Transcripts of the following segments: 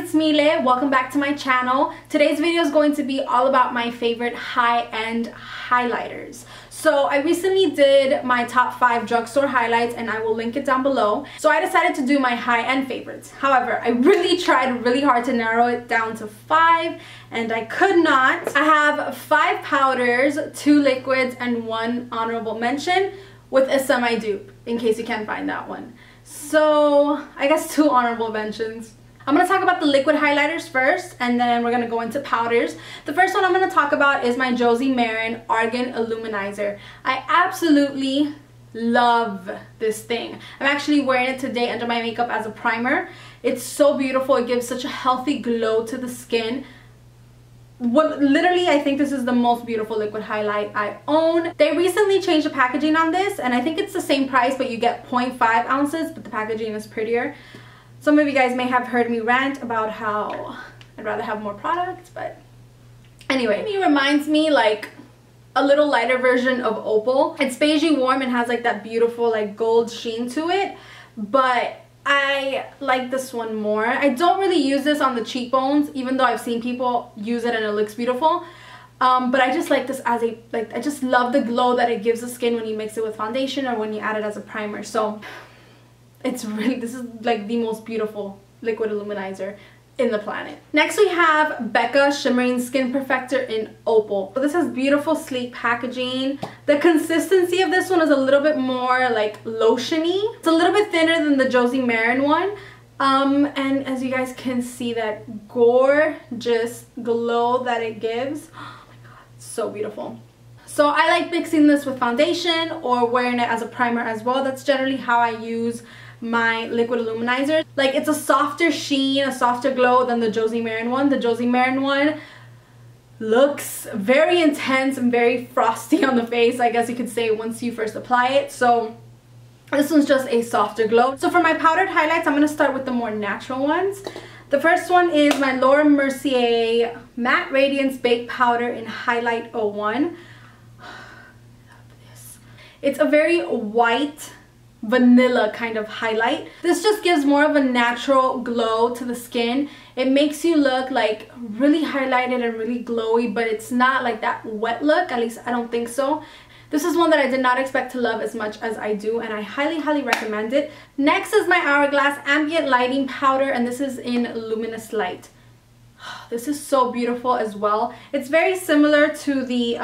it's Meeleh. Welcome back to my channel. Today's video is going to be all about my favorite high-end highlighters. So I recently did my top 5 drugstore highlights and I will link it down below. So I decided to do my high-end favorites. However, I really tried really hard to narrow it down to 5 and I could not. I have 5 powders, 2 liquids, and 1 honorable mention with a semi-dupe in case you can't find that one. So I guess 2 honorable mentions. I'm going to talk about the liquid highlighters first and then we're going to go into powders. The first one I'm going to talk about is my Josie Maran Argan Illuminizer. I absolutely love this thing. I'm actually wearing it today under my makeup as a primer. It's so beautiful. It gives such a healthy glow to the skin. Literally, I think this is the most beautiful liquid highlight I own. They recently changed the packaging on this and I think it's the same price, but you get 0.5 ounces, but the packaging is prettier. Some of you guys may have heard me rant about how I'd rather have more products, but anyway. It reminds me like a little lighter version of Opal. It's beigey warm and has like that beautiful like gold sheen to it, but I like this one more. I don't really use this on the cheekbones, even though I've seen people use it and it looks beautiful. But I just like this as a, I just love the glow that it gives the skin when you mix it with foundation or when you add it as a primer. So it's really, this is like the most beautiful liquid illuminizer in the planet. Next we have Becca Shimmering Skin Perfector in Opal. So this has beautiful sleek packaging. The consistency of this one is a little bit more like lotiony. It's a little bit thinner than the Josie Maran one. And as you guys can see, that gorgeous glow that it gives. Oh my god, it's so beautiful. So I like mixing this with foundation or wearing it as a primer as well. That's generally how I use my liquid illuminizer. Like, it's a softer sheen, a softer glow than the Josie Maran one. The Josie Maran one looks very intense and very frosty on the face, I guess you could say, once you first apply it. So this one's just a softer glow. So for my powdered highlights, I'm going to start with the more natural ones. The first one is my Laura Mercier Matte Radiance Bake Powder in Highlight 01. I love this. It's a very white vanilla kind of highlight. This just gives more of a natural glow to the skin. It makes you look like really highlighted and really glowy, but it's not like that wet look, at least I don't think so. This is one that I did not expect to love as much as I do, and I highly, highly recommend it. Next is my Hourglass Ambient Lighting Powder, and this is in Luminous Light. This is so beautiful as well. It's very similar to the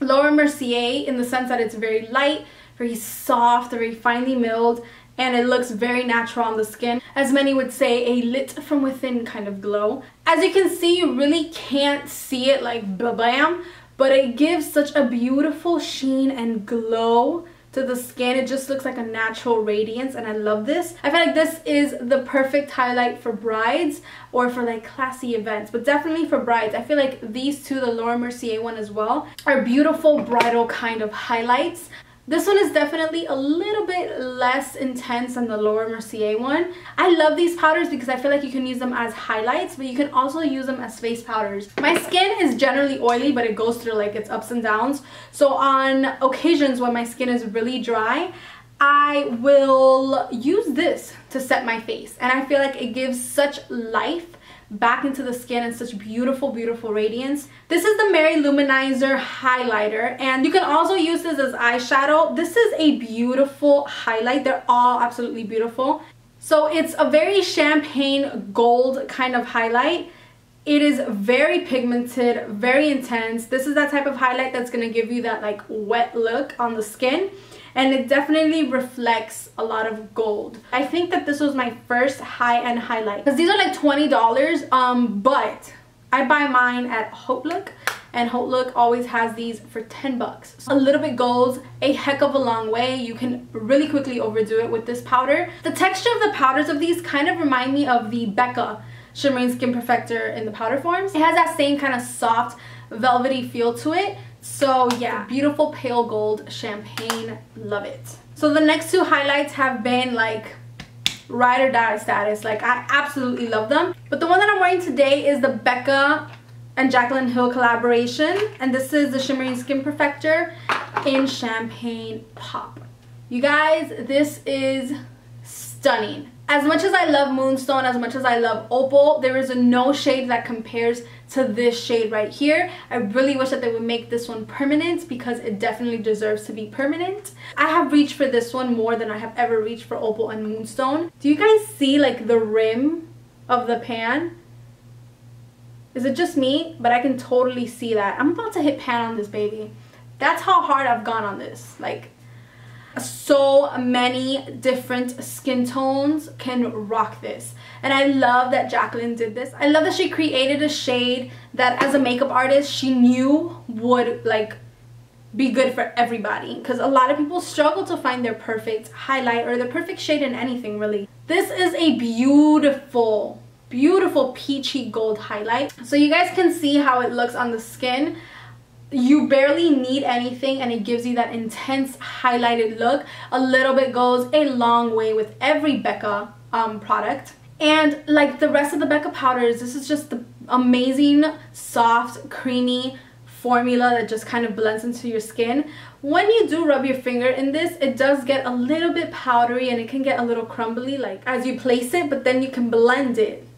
Laura Mercier in the sense that it's very light, very soft, very finely milled, and it looks very natural on the skin. As many would say, a lit from within kind of glow. As you can see, you really can't see it like blam, but it gives such a beautiful sheen and glow to the skin. It just looks like a natural radiance, and I love this. I feel like this is the perfect highlight for brides or for like classy events, but definitely for brides. I feel like these two, the Laura Mercier one as well, are beautiful bridal kind of highlights. This one is definitely a little bit less intense than the Laura Mercier one. I love these powders because I feel like you can use them as highlights, but you can also use them as face powders. My skin is generally oily, but it goes through like its ups and downs. So on occasions when my skin is really dry, I will use this to set my face. And I feel like it gives such life back into the skin and such beautiful, beautiful radiance. This is the Mary Luminizer highlighter, and you can also use this as eyeshadow. This is a beautiful highlight. They're all absolutely beautiful. So it's a very champagne gold kind of highlight. It is very pigmented, very intense. This is that type of highlight that's going to give you that like wet look on the skin. And it definitely reflects a lot of gold. I think that this was my first high-end highlight, because these are like $20, but I buy mine at Hope Look, and Hope Look always has these for 10 bucks. So a little bit goes a heck of a long way. You can really quickly overdo it with this powder. The texture of the powders of these kind of remind me of the Becca Shimmering Skin Perfector in the powder forms. It has that same kind of soft, velvety feel to it. So yeah, beautiful pale gold champagne, love it. So the next two highlights have been like ride or die status. Like, I absolutely love them. But the one that I'm wearing today is the Becca and Jaclyn Hill collaboration. And this is the Shimmering Skin Perfector in Champagne Pop. You guys, this is stunning. As much as I love Moonstone, as much as I love Opal, there is no shade that compares to this shade right here. I really wish that they would make this one permanent because it definitely deserves to be permanent. I have reached for this one more than I have ever reached for Opal and Moonstone. Do you guys see like the rim of the pan? Is it just me? But I can totally see that. I'm about to hit pan on this baby. That's how hard I've gone on this. Like, so many different skin tones can rock this, and I love that Jaclyn did this. I love that she created a shade that as a makeup artist she knew would like be good for everybody, because a lot of people struggle to find their perfect highlight or their perfect shade in anything really. This is a beautiful, beautiful peachy gold highlight. So you guys can see how it looks on the skin. You barely need anything and it gives you that intense highlighted look. A little bit goes a long way with every Becca product. And like the rest of the Becca powders, this is just the amazing soft creamy formula that just kind of blends into your skin. When you do rub your finger in this, it does get a little bit powdery and it can get a little crumbly like as you place it, but then you can blend it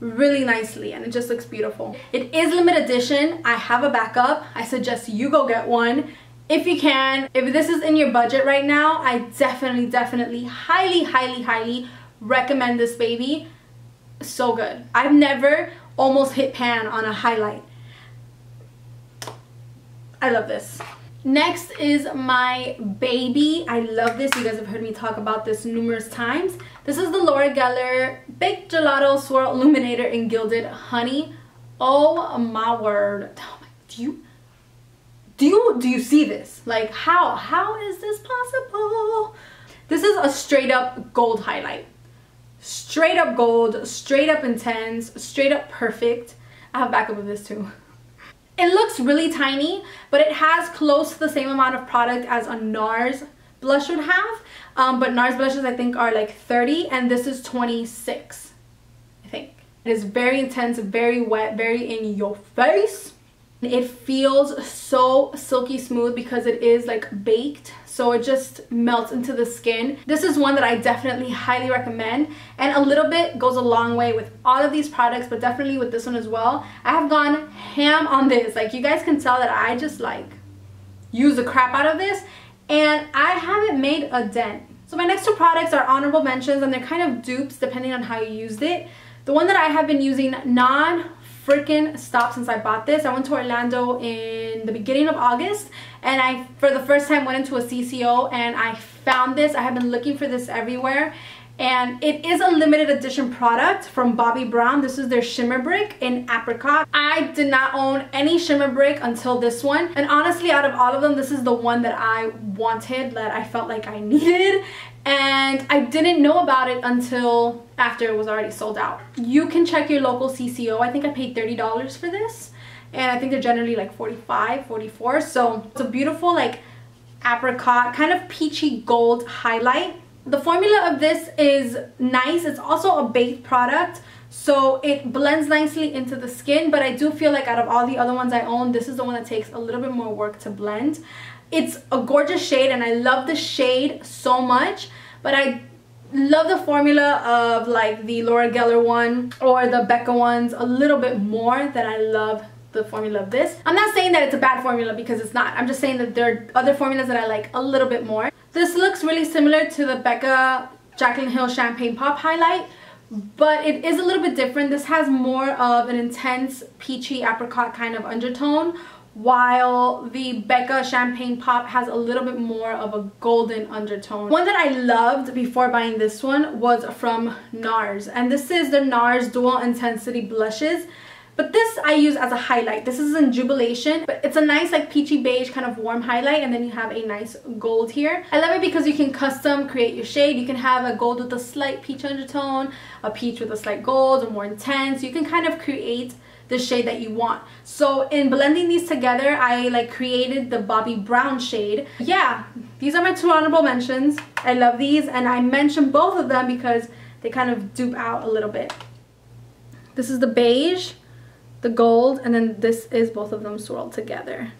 really nicely and it just looks beautiful. It is limited edition. I have a backup. I suggest you go get one if you can. If this is in your budget right now, I definitely highly recommend this baby. So good. I've never almost hit pan on a highlight. I love this. Next is my baby. I love this. You guys have heard me talk about this numerous times. This is the Laura Geller Big Gelato Swirl Illuminator in Gilded Honey. Oh my word. Do you see this? Like how is this possible? This is a straight up gold highlight. Straight up gold, straight up intense, straight up perfect. I have backup of this too. It looks really tiny, but it has close to the same amount of product as a NARS blush would have. But NARS blushes I think are like 30 and this is 26, I think. It is very intense, very wet, very in your face. It feels so silky smooth because it is like baked, so it just melts into the skin. This is one that I definitely highly recommend, and a little bit goes a long way with all of these products, but definitely with this one as well. I have gone ham on this. Like you guys can tell that I just like use the crap out of this and I haven't made a dent. So my next two products are honorable mentions and they're kind of dupes depending on how you used it. The one that I have been using non-freaking stop since I bought this. I went to Orlando in the beginning of August and I for the first time went into a CCO and I found this. I have been looking for this everywhere and it is a limited edition product from Bobbi Brown. This is their Shimmer Brick in Apricot. I did not own any Shimmer Brick until this one, and honestly out of all of them this is the one that I wanted, that I felt like I needed, and I didn't know about it until after it was already sold out. You can check your local CCO. I think I paid $30 for this and I think they're generally like $45, $44. So it's a beautiful like apricot kind of peachy gold highlight. The formula of this is nice. It's also a baked product, so it blends nicely into the skin, but I do feel like out of all the other ones I own, this is the one that takes a little bit more work to blend. It's a gorgeous shade and I love the shade so much, but I love the formula of like the Laura Geller one or the Becca ones a little bit more than I love the formula of this. I'm not saying that it's a bad formula because it's not. I'm just saying that there are other formulas that I like a little bit more. This looks really similar to the Becca Jaclyn Hill Champagne Pop highlight, but it is a little bit different. This has more of an intense peachy apricot kind of undertone, while the Becca Champagne Pop has a little bit more of a golden undertone. One that I loved before buying this one was from NARS, and this is the NARS Dual Intensity Blushes. But this I use as a highlight. This is in Jubilation, but it's a nice like peachy beige kind of warm highlight, and then you have a nice gold here. I love it because you can custom create your shade. You can have a gold with a slight peach undertone, a peach with a slight gold, or more intense. You can kind of create the shade that you want. So in blending these together, I like created the Bobbi Brown shade. Yeah, these are my two honorable mentions. I love these, and I mentioned both of them because they kind of dupe out a little bit. This is the beige, the gold, and then this is both of them swirled together.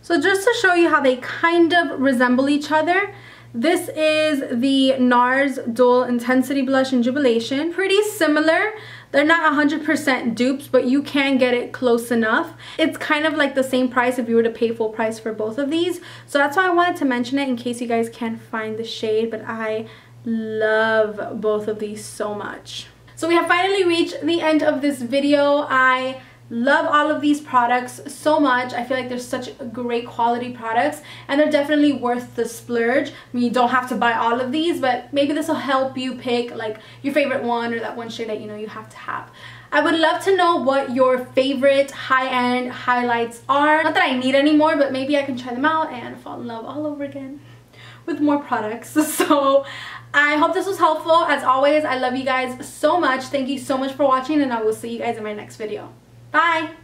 So just to show you how they kind of resemble each other, This is the NARS Dual Intensity Blush in Jubilation. Pretty similar. They're not 100% dupes, but you can get it close enough. It's kind of like the same price if you were to pay full price for both of these. So that's why I wanted to mention it in case you guys can't find the shade. But I love both of these so much. So we have finally reached the end of this video. I love all of these products so much. I feel like they're such great quality products and they're definitely worth the splurge. I mean, you don't have to buy all of these, but maybe this will help you pick like your favorite one or that one shade that you know you have to have. I would love to know what your favorite high-end highlights are. Not that I need any more, but maybe I can try them out and fall in love all over again with more products. So I hope this was helpful. As always, I love you guys so much. Thank you so much for watching and I will see you guys in my next video. Bye!